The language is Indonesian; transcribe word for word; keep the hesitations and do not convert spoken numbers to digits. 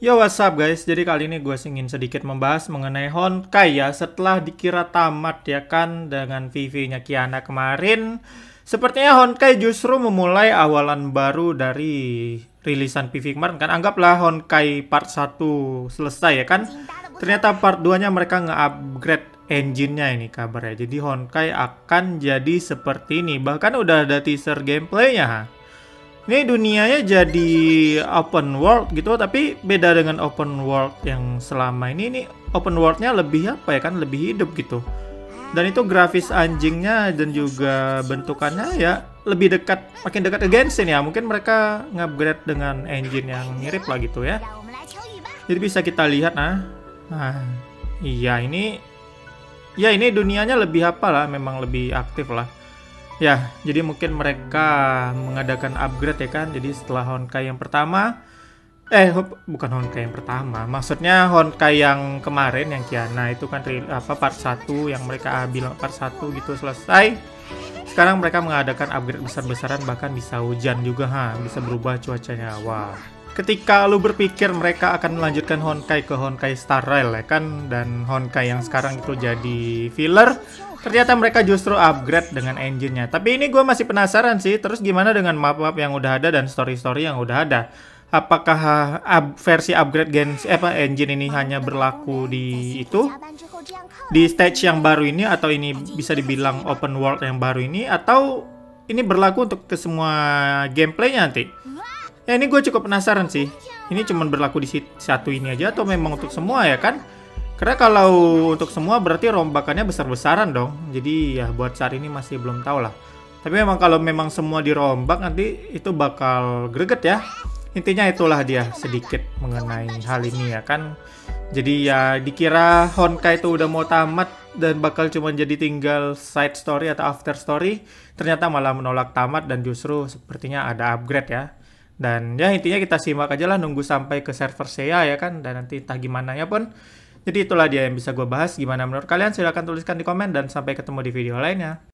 Yo, what's up guys? Jadi kali ini gue ingin sedikit membahas mengenai Honkai ya, setelah dikira tamat ya kan dengan V V-nya Kiana kemarin. Sepertinya Honkai justru memulai awalan baru dari rilisan P V kemarin kan. Anggaplah Honkai part satu selesai ya kan. Ternyata part dua-nya mereka nge-upgrade engine-nya ini kabarnya. Jadi Honkai akan jadi seperti ini. Bahkan udah ada teaser gameplay-nya ha. Ini dunianya jadi open world gitu, tapi beda dengan open world yang selama ini. Ini open worldnya lebih apa ya kan, lebih hidup gitu. Dan itu grafis anjingnya dan juga bentukannya ya lebih dekat, makin dekat ke Genshin ya. Mungkin mereka nge-upgrade dengan engine yang mirip lah gitu ya. Jadi bisa kita lihat nah, nah iya ini, ya ini dunianya lebih apa lah, memang lebih aktif lah. Ya, jadi mungkin mereka mengadakan upgrade ya kan. Jadi setelah Honkai yang pertama, Eh, bukan Honkai yang pertama, maksudnya Honkai yang kemarin, yang Kiana itu kan apa, part satu, yang mereka bilang part satu gitu selesai. Sekarang mereka mengadakan upgrade besar-besaran, bahkan bisa hujan juga ha, bisa berubah cuacanya. Wah, ketika lu berpikir mereka akan melanjutkan Honkai ke Honkai Star Rail ya kan, dan Honkai yang sekarang itu jadi filler, ternyata mereka justru upgrade dengan engine-nya. Tapi ini gue masih penasaran sih, terus gimana dengan map-map yang udah ada dan story-story yang udah ada? Apakah up, versi upgrade Gens, eh, apa, engine ini hanya berlaku di itu? Di stage yang baru ini, atau ini bisa dibilang open world yang baru ini, atau ini berlaku untuk ke semua gameplay-nya nanti? Ya ini gue cukup penasaran sih. Ini cuma berlaku di satu ini aja atau memang untuk semua ya kan? Karena kalau untuk semua berarti rombakannya besar-besaran dong. Jadi ya buat saat ini masih belum tahu lah. Tapi memang kalau memang semua dirombak nanti itu bakal greget ya. Intinya itulah dia sedikit mengenai hal ini ya kan. Jadi ya dikira Honkai itu udah mau tamat dan bakal cuma jadi tinggal side story atau after story. Ternyata malah menolak tamat dan justru sepertinya ada upgrade ya. Dan ya intinya kita simak aja lah, nunggu sampai ke server S E A ya kan. Dan nanti entah gimana ya pun. Jadi itulah dia yang bisa gue bahas. Gimana menurut kalian? Silahkan tuliskan di komen dan sampai ketemu di video lainnya.